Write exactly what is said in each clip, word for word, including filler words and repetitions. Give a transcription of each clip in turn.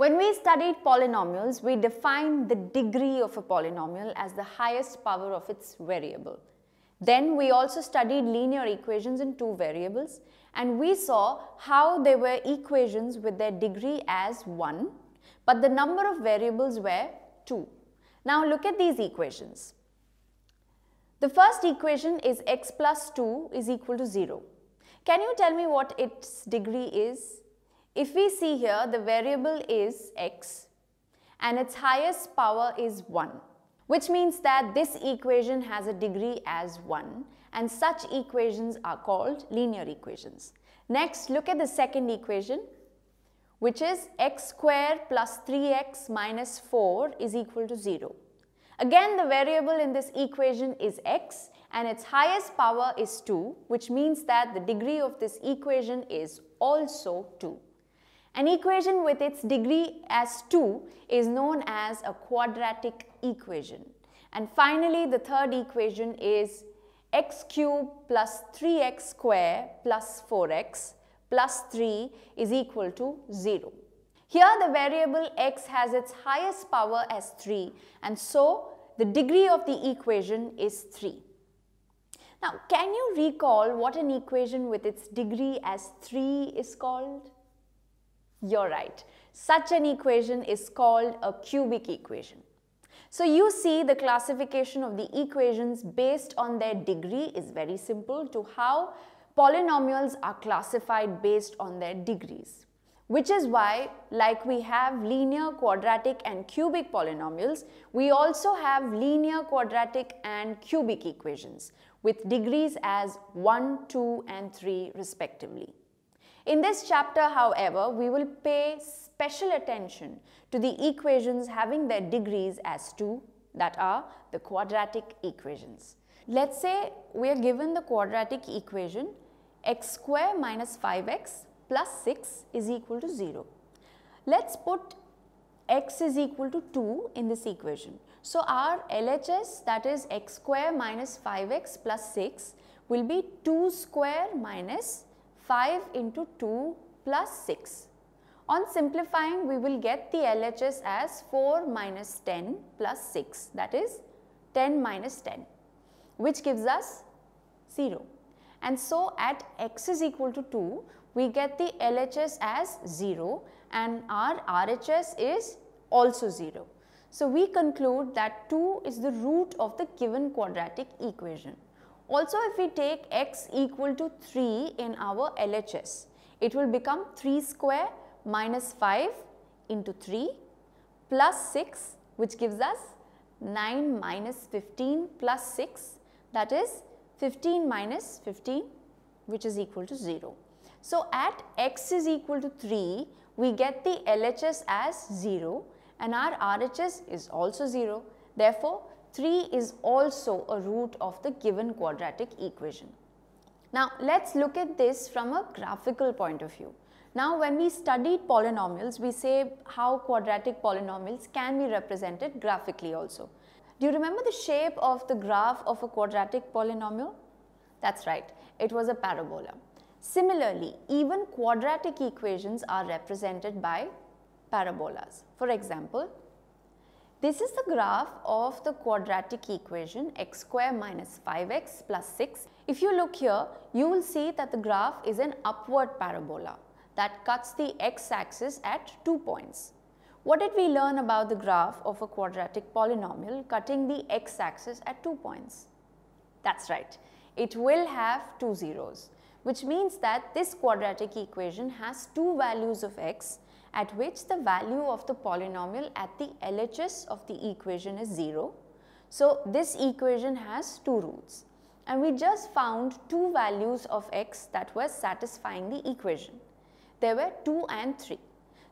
When we studied polynomials, we defined the degree of a polynomial as the highest power of its variable. Then we also studied linear equations in two variables, and we saw how they were equations with their degree as one, but the number of variables were two. Now look at these equations. The first equation is x plus two is equal to zero. Can you tell me what its degree is? If we see here, the variable is x and its highest power is one, which means that this equation has a degree as one, and such equations are called linear equations. Next, look at the second equation, which is x squared plus three x minus four is equal to zero. Again, the variable in this equation is x and its highest power is two, which means that the degree of this equation is also two. An equation with its degree as two is known as a quadratic equation. And finally, the third equation is x cubed plus three x squared plus four x plus three is equal to zero. Here the variable x has its highest power as three, and so the degree of the equation is three. Now, can you recall what an equation with its degree as three is called? You're right. Such an equation is called a cubic equation. So you see, the classification of the equations based on their degree is very simple to how polynomials are classified based on their degrees. Which is why, like we have linear, quadratic and cubic polynomials, we also have linear, quadratic and cubic equations with degrees as one, two and three respectively. In this chapter, however, we will pay special attention to the equations having their degrees as two, that are the quadratic equations. Let's say we are given the quadratic equation x square minus five x plus six is equal to zero. Let's put x is equal to two in this equation. So our L H S, that is x square minus five x plus six, will be two square minus five into two plus six. On simplifying, we will get the L H S as four minus ten plus six, that is ten minus ten, which gives us zero. And so at x is equal to two, we get the L H S as zero and our R H S is also zero. So we conclude that two is the root of the given quadratic equation. Also, if we take x equal to three in our L H S, it will become three square minus five into three plus six, which gives us nine minus fifteen plus six, that is fifteen minus fifteen, which is equal to zero. So at x is equal to three, we get the L H S as zero and our R H S is also zero. Therefore, three is also a root of the given quadratic equation. Now let's look at this from a graphical point of view. Now when we studied polynomials, we say how quadratic polynomials can be represented graphically also. Do you remember the shape of the graph of a quadratic polynomial? That's right, it was a parabola. Similarly, even quadratic equations are represented by parabolas. For example, this is the graph of the quadratic equation x square minus five x plus six. If you look here, you will see that the graph is an upward parabola that cuts the x-axis at two points. What did we learn about the graph of a quadratic polynomial cutting the x-axis at two points? That's right, it will have two zeros, which means that this quadratic equation has two values of x at which the value of the polynomial at the L H S of the equation is zero. So this equation has two roots, and we just found two values of x that were satisfying the equation. There were two and three.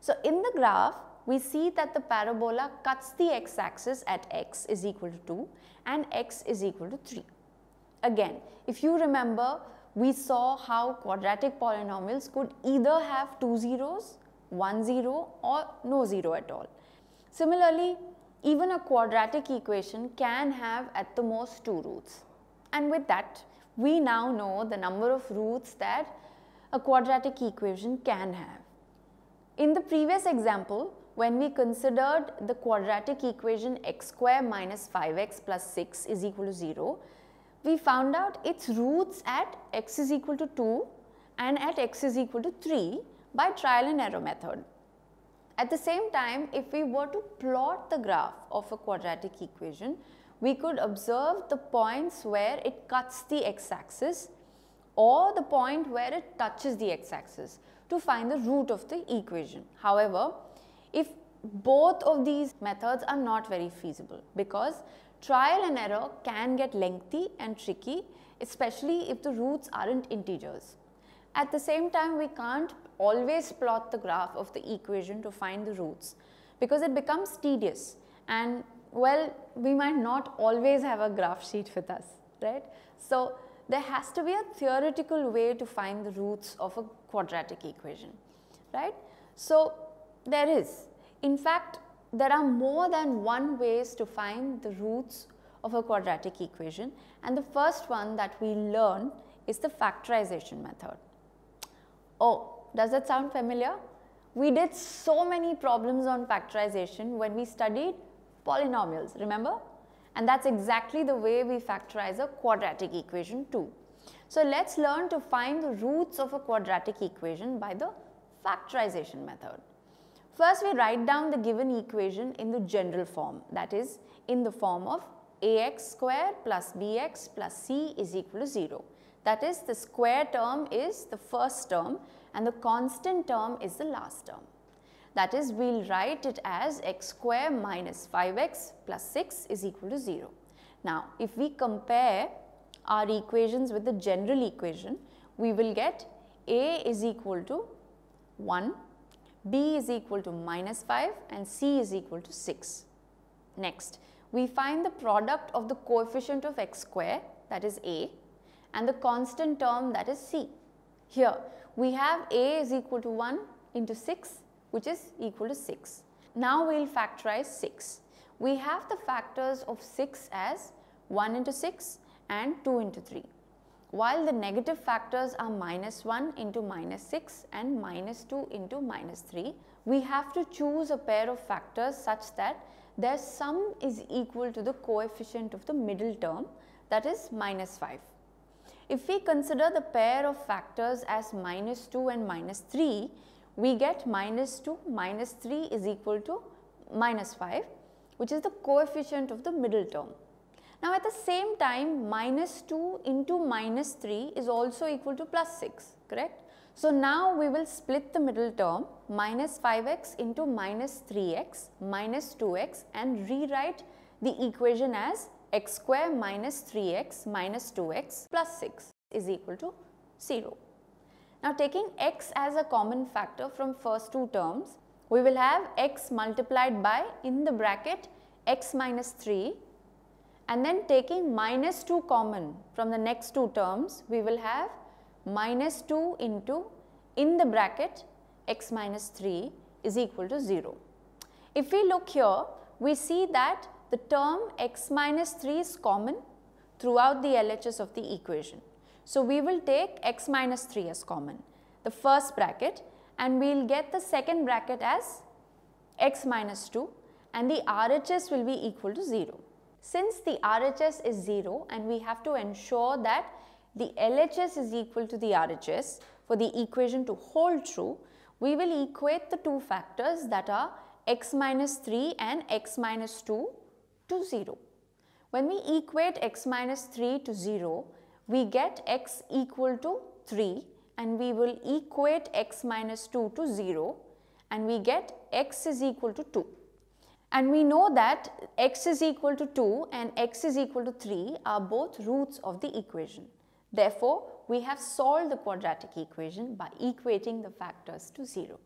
So in the graph, we see that the parabola cuts the x-axis at x is equal to two and x is equal to three. Again, if you remember, we saw how quadratic polynomials could either have two zeros, one zero or no zero at all. Similarly, even a quadratic equation can have at the most two roots. And with that, we now know the number of roots that a quadratic equation can have. In the previous example, when we considered the quadratic equation x square minus five x plus six is equal to zero, we found out its roots at x is equal to two and at x is equal to three by trial and error method. At the same time, if we were to plot the graph of a quadratic equation, we could observe the points where it cuts the x-axis or the point where it touches the x-axis to find the root of the equation. However, if both of these methods are not very feasible, because trial and error can get lengthy and tricky, especially if the roots aren't integers. At the same time, we can't always plot the graph of the equation to find the roots, because it becomes tedious and, well, we might not always have a graph sheet with us, right? So there has to be a theoretical way to find the roots of a quadratic equation, right? So there is. In fact, there are more than one ways to find the roots of a quadratic equation, and the first one that we learn is the factorization method. Oh, does that sound familiar? We did so many problems on factorization when we studied polynomials, remember? And that's exactly the way we factorize a quadratic equation too. So let's learn to find the roots of a quadratic equation by the factorization method. First, we write down the given equation in the general form, that is in the form of ax square plus bx plus c is equal to zero. That is, the square term is the first term and the constant term is the last term. That is, we will write it as x square minus five x plus six is equal to zero. Now, if we compare our equations with the general equation, we will get a is equal to one, b is equal to minus five and c is equal to six. Next, we find the product of the coefficient of x square, that is a, and the constant term, that is c. Here we have a is equal to one into six, which is equal to six. Now we will factorize six. We have the factors of six as one into six and two into three, while the negative factors are minus one into minus six and minus two into minus three. We have to choose a pair of factors such that their sum is equal to the coefficient of the middle term, that is minus five. If we consider the pair of factors as minus two and minus three, we get minus two minus three is equal to minus five, which is the coefficient of the middle term. Now at the same time, minus two into minus three is also equal to plus six, correct? So now we will split the middle term, minus five x into minus three x minus two x, and rewrite the equation as x square minus three x minus two x plus six is equal to zero. Now taking x as a common factor from first two terms, we will have x multiplied by, in the bracket, x minus three, and then taking minus two common from the next two terms, we will have minus two into, in the bracket, x minus three is equal to zero. If we look here, we see that the term x minus three is common throughout the L H S of the equation. So we will take x minus three as common, the first bracket, and we will get the second bracket as x minus two, and the R H S will be equal to zero. Since the R H S is zero and we have to ensure that the L H S is equal to the R H S for the equation to hold true, we will equate the two factors, that are x minus three and x minus two, to zero. When we equate x minus three to zero, we get x equal to three, and we will equate x minus two to zero, and we get x is equal to two. And we know that x is equal to two and x is equal to three are both roots of the equation. Therefore, we have solved the quadratic equation by equating the factors to zero.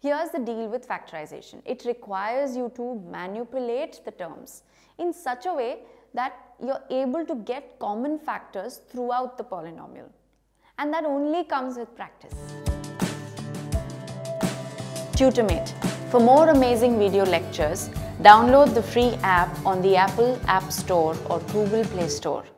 Here's the deal with factorization. It requires you to manipulate the terms in such a way that you're able to get common factors throughout the polynomial. And that only comes with practice. Tutor Mate. For more amazing video lectures, download the free app on the Apple App Store or Google Play Store.